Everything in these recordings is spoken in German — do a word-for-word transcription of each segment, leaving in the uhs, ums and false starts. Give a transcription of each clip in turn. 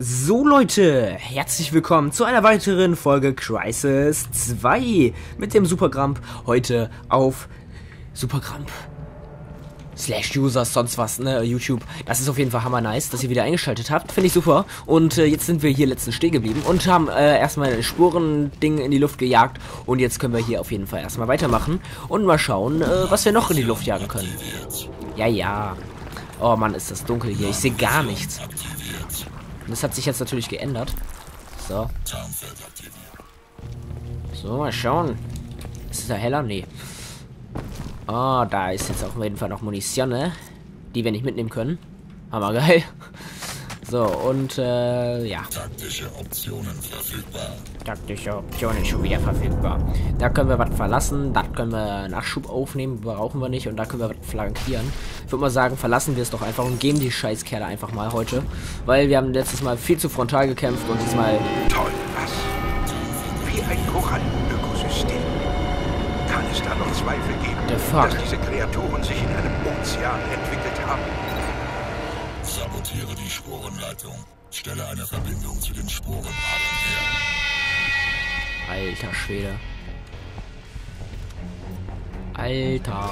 So Leute, herzlich willkommen zu einer weiteren Folge Crysis zwei mit dem SuperGramph, heute auf SuperGramph slash Users, sonst was, ne, YouTube. Das ist auf jeden Fall hammer nice, dass ihr wieder eingeschaltet habt, finde ich super. Und äh, jetzt sind wir hier letztens stehen geblieben und haben äh, erstmal ein Spurending in die Luft gejagt. Und jetzt können wir hier auf jeden Fall erstmal weitermachen und mal schauen, äh, was wir noch in die Luft jagen können. Ja, ja. Oh Mann, ist das dunkel hier, ich sehe gar nichts. Das hat sich jetzt natürlich geändert. So. So, mal schauen. Ist es da heller? Nee. Ah, oh, da ist jetzt auf jeden Fall noch Munition, ne? Die wir nicht mitnehmen können. Hammer geil. So, und äh, ja. Taktische Optionen verfügbar. Taktische Optionen schon wieder verfügbar. Da können wir was verlassen. Da können wir Nachschub aufnehmen. Brauchen wir nicht. Und da können wir was flankieren. Ich würde mal sagen, verlassen wir es doch einfach und geben die Scheißkerle einfach mal heute. Weil wir haben letztes Mal viel zu frontal gekämpft und diesmal. Toll, was? Wie ein Korallenökosystem. Kann es da noch Zweifel geben, the fuck? Dass diese Kreaturen sich in einem Ozean entwickelt haben? Sabotiere die Sporenleitung. Stelle eine Verbindung zu den Sporenparen her. Alter Schwede. Alter.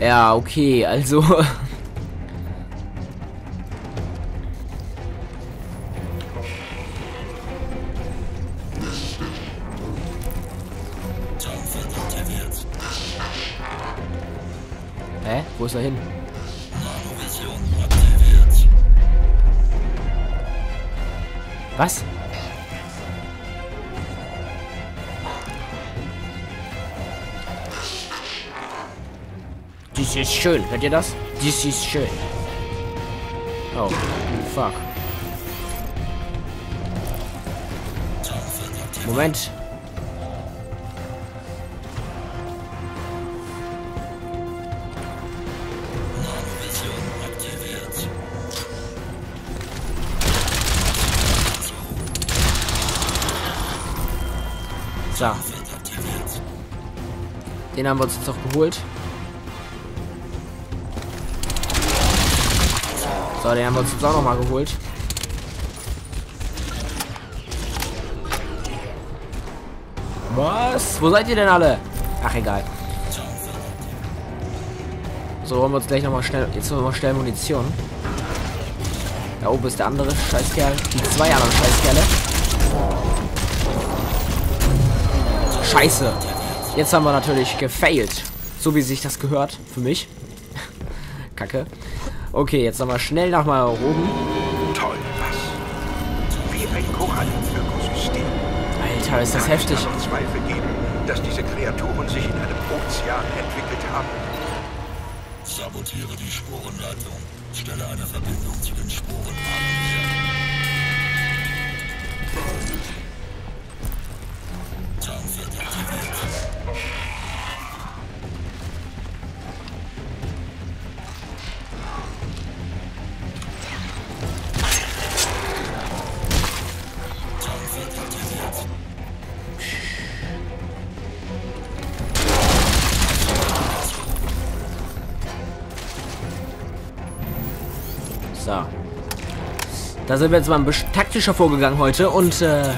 Ja, okay, also. Hä? Wo ist er hin? Was? Dies ist schön. Hört ihr das? Dies ist schön. Oh, fuck. Moment. Da. Den haben wir uns jetzt auch geholt. So, den haben wir uns jetzt auch nochmal geholt. Was? Wo seid ihr denn alle? Ach, egal. So, holen wir uns gleich nochmal schnell. Jetzt holen wir mal schnell Munition. Da oben ist der andere Scheißkerl. Die zwei anderen Scheißkerle. Scheiße. Jetzt haben wir natürlich gefailt. So wie sich das gehört. Für mich. Kacke. Okay, jetzt nochmal schnell nach mal oben. Toll, was? Wie ein Korallenökosystem. Alter, ist das heftig. Es kann noch Zweifel geben, dass diese Kreaturen sich in einem Ozean entwickelt haben. Sabotiere die Sporenleitung. Stelle eine Verbindung zu den Sporen her. So. Da sind wir jetzt mal ein bisschen taktischer vorgegangen heute und äh,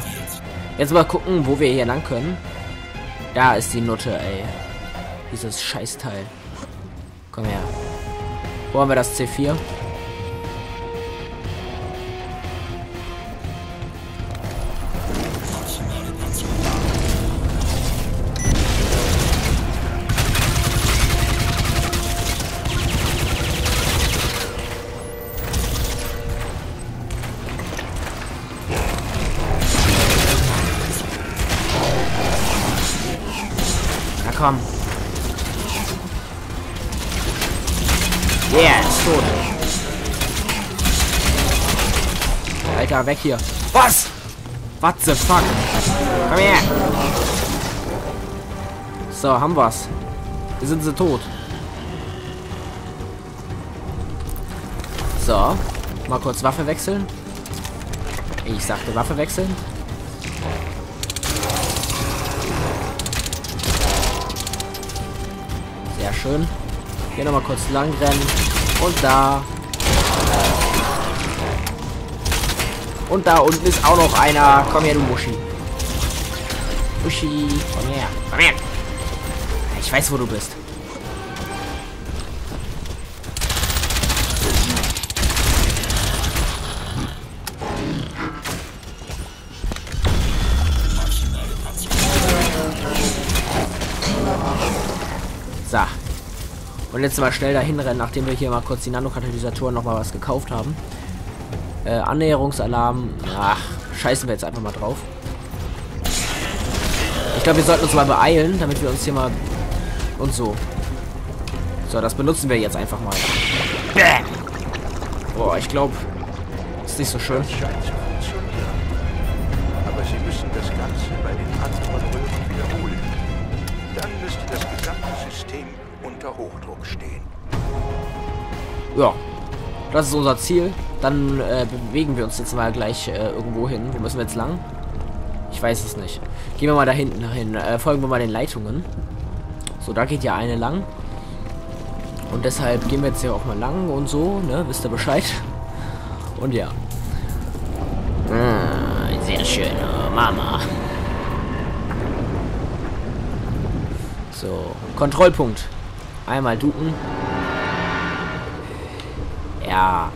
jetzt mal gucken, wo wir hier lang können. Da ist die Nutte, ey. Dieses Scheißteil. Komm her. Wo haben wir das C vier? Komm. Yeah, ist tot. Alter, weg hier. Was? What the fuck? Komm her. So, haben wir's. Wir sind sie tot. So. Mal kurz Waffe wechseln. Ich sagte Waffe wechseln. Sehr schön. Hier nochmal kurz lang rennen. Und da. Und da unten ist auch noch einer. Komm her, du Muschi. Muschi, komm her. Komm her. Ich weiß, wo du bist. So. Und jetzt mal schnell dahin rennen, nachdem wir hier mal kurz die Nanokatalysatoren nochmal was gekauft haben. Äh, Annäherungsalarm. Ach, scheißen wir jetzt einfach mal drauf. Ich glaube, wir sollten uns mal beeilen, damit wir uns hier mal... Und so. So, das benutzen wir jetzt einfach mal. Boah, ich glaube, ist nicht so schön. Das scheint zu funktionieren. Aber Sie müssen das Ganze bei den anderen Röhren wiederholen. Dann müsste das gesamte System unter Hochdruck stehen. Ja. Das ist unser Ziel. Dann äh, bewegen wir uns jetzt mal gleich äh, irgendwo hin. Wo müssen wir jetzt lang? Ich weiß es nicht. Gehen wir mal da hinten hin. Äh, folgen wir mal den Leitungen. So, da geht ja eine lang. Und deshalb gehen wir jetzt hier auch mal lang und so. Ne? Wisst ihr Bescheid? Und ja. Mmh, sehr schön. Mama. So. Kontrollpunkt. Einmal duken. Ja.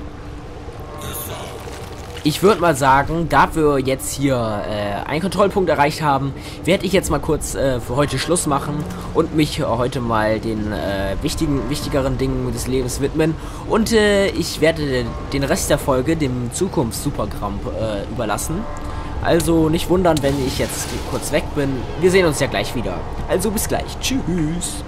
Ich würde mal sagen, da wir jetzt hier äh, einen Kontrollpunkt erreicht haben, werde ich jetzt mal kurz äh, für heute Schluss machen und mich äh, heute mal den äh, wichtigen, wichtigeren Dingen des Lebens widmen. Und äh, ich werde den Rest der Folge dem Zukunfts-Supergramph äh, überlassen. Also nicht wundern, wenn ich jetzt kurz weg bin. Wir sehen uns ja gleich wieder. Also bis gleich. Tschüss.